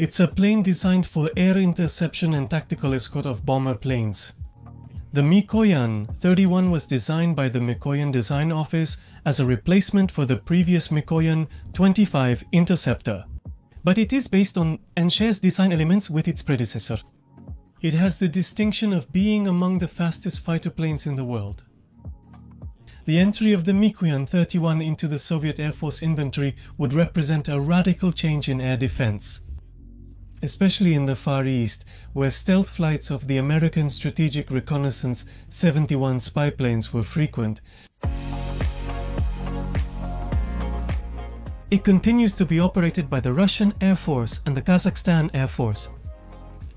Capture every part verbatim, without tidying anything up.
It's a plane designed for air interception and tactical escort of bomber planes. The Mikoyan thirty-one was designed by the Mikoyan Design Office as a replacement for the previous Mikoyan twenty-five interceptor, but it is based on and shares design elements with its predecessor. It has the distinction of being among the fastest fighter planes in the world. The entry of the Mikoyan thirty-one into the Soviet Air Force inventory would represent a radical change in air defense, especially in the Far East, where stealth flights of the American Strategic Reconnaissance seventy-one spy planes were frequent. It continues to be operated by the Russian Air Force and the Kazakhstan Air Force.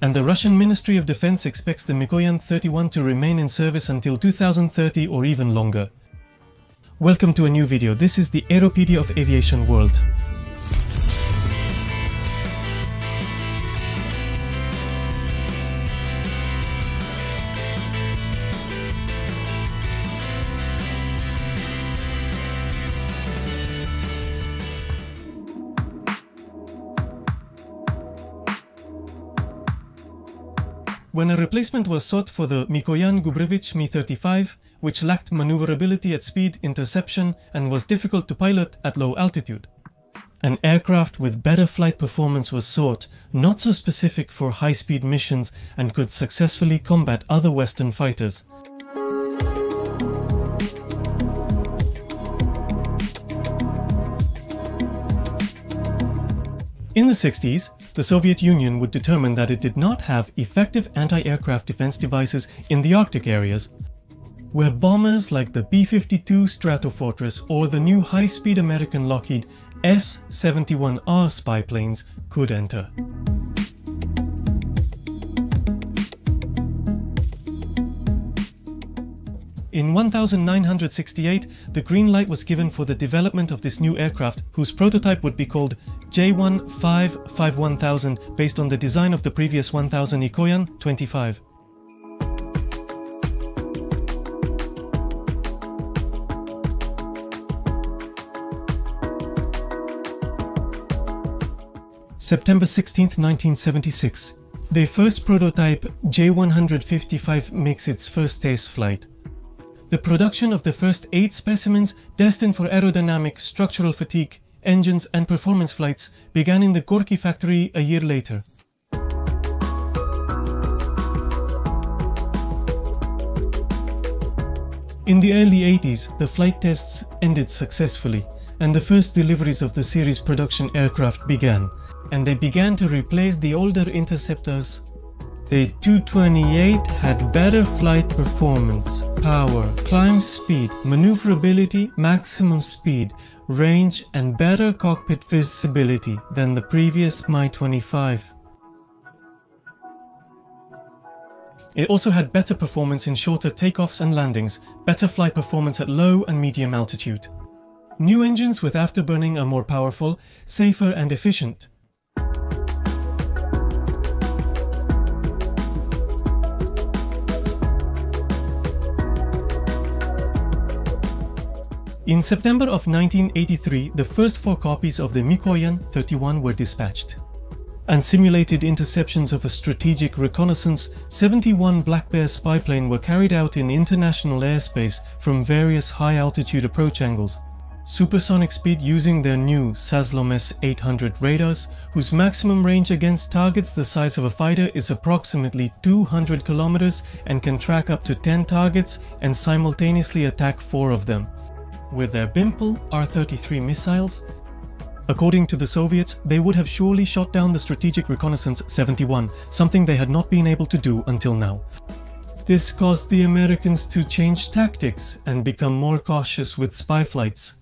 And the Russian Ministry of Defense expects the Mikoyan thirty-one to remain in service until two thousand thirty or even longer. Welcome to a new video. This is the Aeropedia of Aviation World. When a replacement was sought for the Mikoyan-Gurevich M I G thirty-five, which lacked maneuverability at speed, interception, and was difficult to pilot at low altitude, an aircraft with better flight performance was sought, not so specific for high-speed missions and could successfully combat other Western fighters. In the sixties, the Soviet Union would determine that it did not have effective anti-aircraft defense devices in the Arctic areas, where bombers like the B fifty-two Stratofortress or the new high-speed American Lockheed S seventy-one R spy planes could enter. In nineteen sixty-eight, the green light was given for the development of this new aircraft, whose prototype would be called J E one fifty-five one thousand, based on the design of the previous one thousand Mikoyan twenty-five. September sixteenth nineteen seventy-six. The first prototype J one fifty-five makes its first test flight. The production of the first eight specimens destined for aerodynamic, structural fatigue, engines and performance flights began in the Gorky factory a year later. In the early eighties, the flight tests ended successfully, and the first deliveries of the series production aircraft began, and they began to replace the older interceptors. The Tu twenty-eight had better flight performance, power, climb speed, maneuverability, maximum speed, range, and better cockpit visibility than the previous M I G twenty-five. It also had better performance in shorter takeoffs and landings, better flight performance at low and medium altitude. New engines with afterburning are more powerful, safer, and efficient. In September of nineteen eighty-three, the first four copies of the Mikoyan thirty-one were dispatched, and simulated interceptions of a Strategic Reconnaissance seventy-one Black Bear spy plane were carried out in international airspace from various high-altitude approach angles. Supersonic speed using their new Zaslon S eight hundred radars, whose maximum range against targets the size of a fighter is approximately two hundred kilometers and can track up to ten targets and simultaneously attack four of them with their Vympel R thirty-three missiles. According to the Soviets, they would have surely shot down the Strategic Reconnaissance seventy-one, something they had not been able to do until now. This caused the Americans to change tactics and become more cautious with spy flights.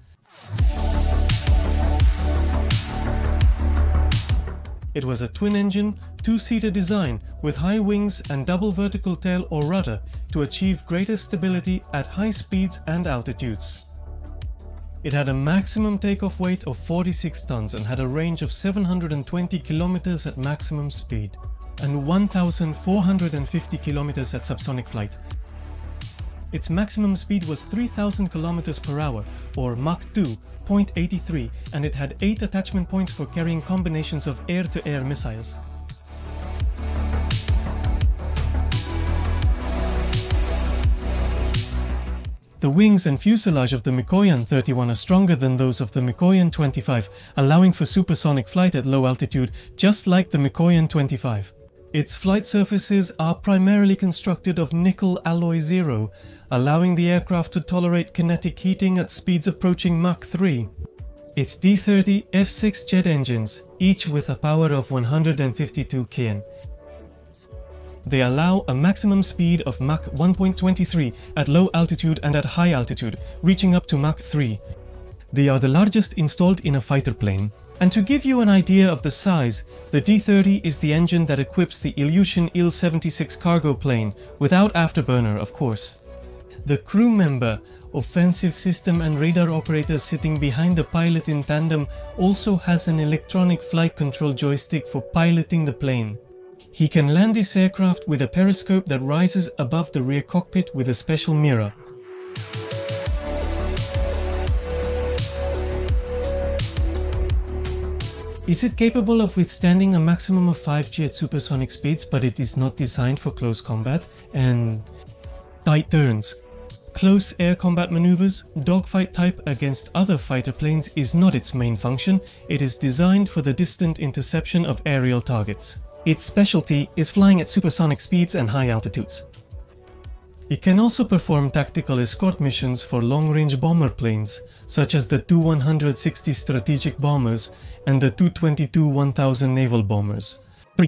It was a twin-engine, two-seater design with high wings and double vertical tail or rudder to achieve greater stability at high speeds and altitudes. It had a maximum takeoff weight of forty-six tons and had a range of seven hundred twenty kilometers at maximum speed and one thousand four hundred fifty kilometers at subsonic flight. Its maximum speed was three thousand kilometers per hour, or Mach two, point eight three, and it had eight attachment points for carrying combinations of air-to-air missiles. The wings and fuselage of the Mikoyan thirty-one are stronger than those of the Mikoyan twenty-five, allowing for supersonic flight at low altitude, just like the Mikoyan twenty-five. Its flight surfaces are primarily constructed of nickel alloy zero, allowing the aircraft to tolerate kinetic heating at speeds approaching Mach three. Its D thirty F six jet engines, each with a power of one hundred fifty-two kilograms. They allow a maximum speed of Mach one point two three at low altitude and at high altitude, reaching up to Mach three. They are the largest installed in a fighter plane. And to give you an idea of the size, the D thirty is the engine that equips the Ilyushin Il seventy-six cargo plane, without afterburner, of course. The crew member, offensive system and radar operator sitting behind the pilot in tandem, also has an electronic flight control joystick for piloting the plane. He can land this aircraft with a periscope that rises above the rear cockpit with a special mirror. Is it capable of withstanding a maximum of five G at supersonic speeds, but it is not designed for close combat and tight turns? Close air combat maneuvers, dogfight type against other fighter planes, is not its main function. It is designed for the distant interception of aerial targets. Its specialty is flying at supersonic speeds and high altitudes. It can also perform tactical escort missions for long-range bomber planes, such as the Tu one sixty strategic bombers and the Tu twenty-two one thousand naval bombers. Three.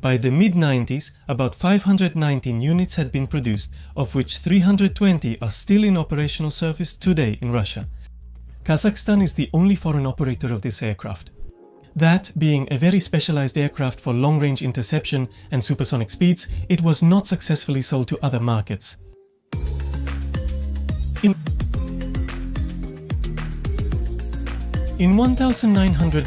By the mid nineties, about five hundred nineteen units had been produced, of which three hundred twenty are still in operational service today in Russia. Kazakhstan is the only foreign operator of this aircraft. That being a very specialized aircraft for long-range interception and supersonic speeds, it was not successfully sold to other markets. In, in nineteen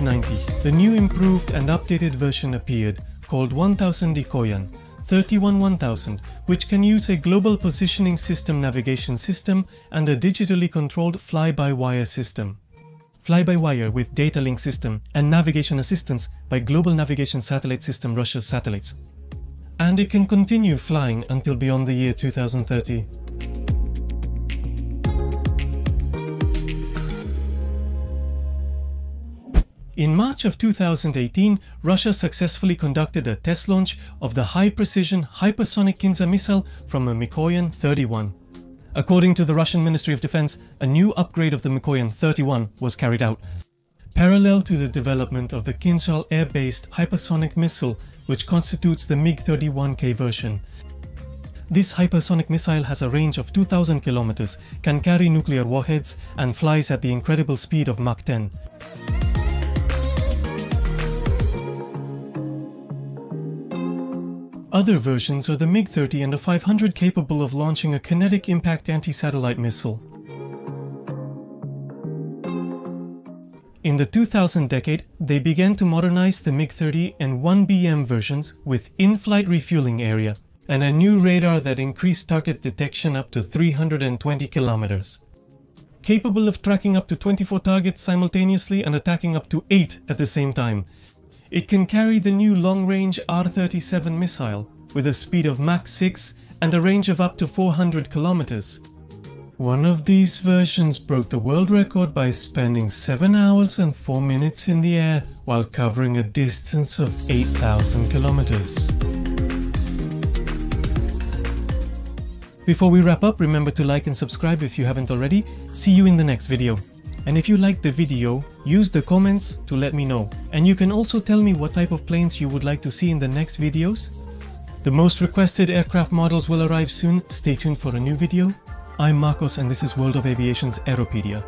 ninety, the new improved and updated version appeared, called Mikoyan thirty-one one thousand, which can use a global positioning system navigation system and a digitally controlled fly-by-wire system. Fly-by-wire with data link system and navigation assistance by global navigation satellite system Russia's satellites. And it can continue flying until beyond the year two thousand thirty. In March of two thousand eighteen, Russia successfully conducted a test launch of the high-precision hypersonic Kinzhal missile from a Mikoyan thirty-one. According to the Russian Ministry of Defense, a new upgrade of the Mikoyan thirty-one was carried out, parallel to the development of the Kinzhal air-based hypersonic missile, which constitutes the MiG thirty-one K version. This hypersonic missile has a range of two thousand kilometers, can carry nuclear warheads, and flies at the incredible speed of Mach ten. Other versions are the MiG thirty and a five hundred capable of launching a kinetic impact anti-satellite missile. In the two thousand decade, they began to modernize the MiG thirty and one B M versions with in-flight refueling area and a new radar that increased target detection up to three hundred twenty kilometers. Capable of tracking up to twenty-four targets simultaneously and attacking up to eight at the same time. It can carry the new long-range R thirty-seven missile, with a speed of Mach six and a range of up to four hundred kilometers. One of these versions broke the world record by spending seven hours and four minutes in the air while covering a distance of eight thousand kilometers. Before we wrap up, remember to like and subscribe if you haven't already. See you in the next video. And if you liked the video, use the comments to let me know. And you can also tell me what type of planes you would like to see in the next videos. The most requested aircraft models will arrive soon. Stay tuned for a new video. I'm Marcos and this is World of Aviation's Aeropedia.